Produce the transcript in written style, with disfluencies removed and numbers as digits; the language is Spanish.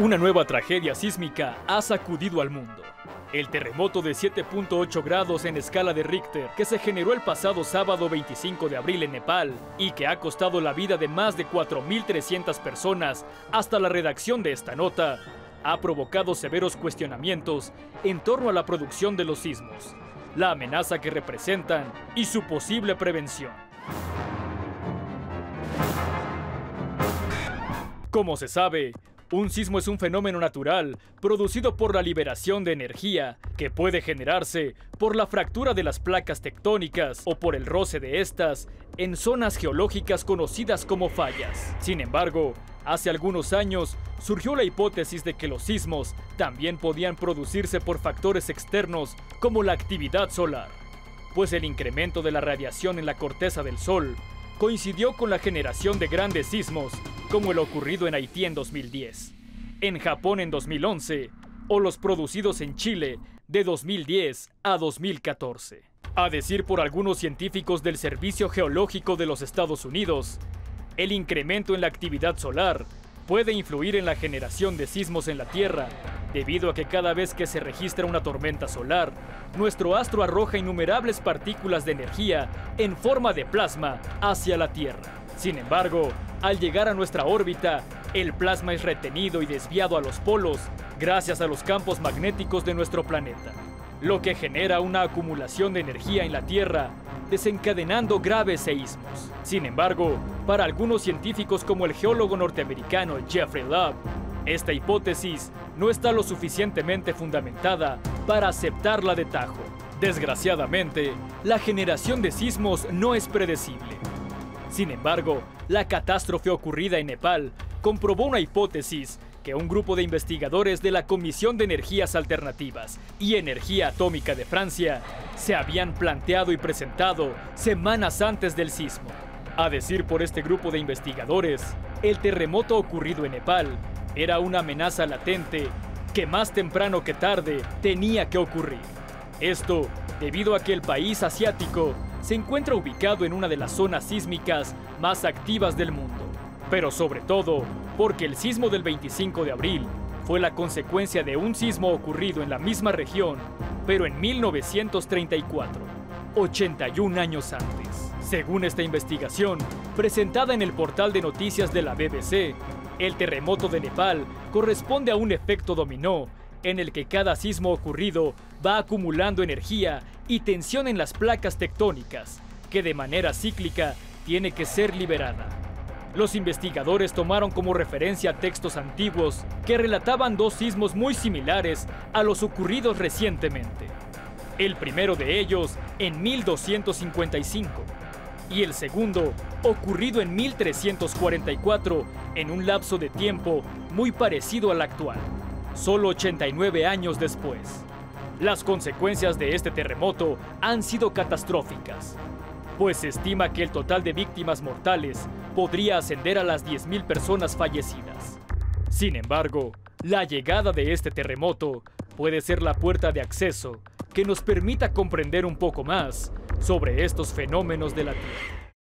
Una nueva tragedia sísmica ha sacudido al mundo. El terremoto de 7.8 grados en escala de Richter, que se generó el pasado sábado 25 de abril en Nepal y que ha costado la vida de más de 4.300 personas hasta la redacción de esta nota, ha provocado severos cuestionamientos en torno a la producción de los sismos, la amenaza que representan y su posible prevención. Como se sabe, un sismo es un fenómeno natural producido por la liberación de energía que puede generarse por la fractura de las placas tectónicas o por el roce de estas en zonas geológicas conocidas como fallas. Sin embargo, hace algunos años surgió la hipótesis de que los sismos también podían producirse por factores externos como la actividad solar, pues el incremento de la radiación en la corteza del Sol coincidió con la generación de grandes sismos, como el ocurrido en Haití en 2010, en Japón en 2011, o los producidos en Chile de 2010 a 2014. A decir por algunos científicos del Servicio Geológico de los Estados Unidos, el incremento en la actividad solar puede influir en la generación de sismos en la Tierra, debido a que cada vez que se registra una tormenta solar, nuestro astro arroja innumerables partículas de energía en forma de plasma hacia la Tierra. Sin embargo, al llegar a nuestra órbita, el plasma es retenido y desviado a los polos gracias a los campos magnéticos de nuestro planeta, lo que genera una acumulación de energía en la Tierra, desencadenando graves seísmos. Sin embargo, para algunos científicos como el geólogo norteamericano Jeffrey Love, esta hipótesis no está lo suficientemente fundamentada para aceptarla de tajo. Desgraciadamente, la generación de sismos no es predecible. Sin embargo, la catástrofe ocurrida en Nepal comprobó una hipótesis que un grupo de investigadores de la Comisión de Energías Alternativas y Energía Atómica de Francia se habían planteado y presentado semanas antes del sismo. A decir por este grupo de investigadores, el terremoto ocurrido en Nepal era una amenaza latente que más temprano que tarde tenía que ocurrir. Esto debido a que el país asiático se encuentra ubicado en una de las zonas sísmicas más activas del mundo. Pero sobre todo, porque el sismo del 25 de abril fue la consecuencia de un sismo ocurrido en la misma región, pero en 1934, 81 años antes. Según esta investigación, presentada en el portal de noticias de la BBC, el terremoto de Nepal corresponde a un efecto dominó, en el que cada sismo ocurrido va acumulando energía y tensión en las placas tectónicas, que de manera cíclica tiene que ser liberada. Los investigadores tomaron como referencia textos antiguos que relataban dos sismos muy similares a los ocurridos recientemente. El primero de ellos en 1255 y el segundo ocurrido en 1344 en un lapso de tiempo muy parecido al actual, solo 89 años después. Las consecuencias de este terremoto han sido catastróficas, pues se estima que el total de víctimas mortales podría ascender a las 10.000 personas fallecidas. Sin embargo, la llegada de este terremoto puede ser la puerta de acceso que nos permita comprender un poco más sobre estos fenómenos de la Tierra.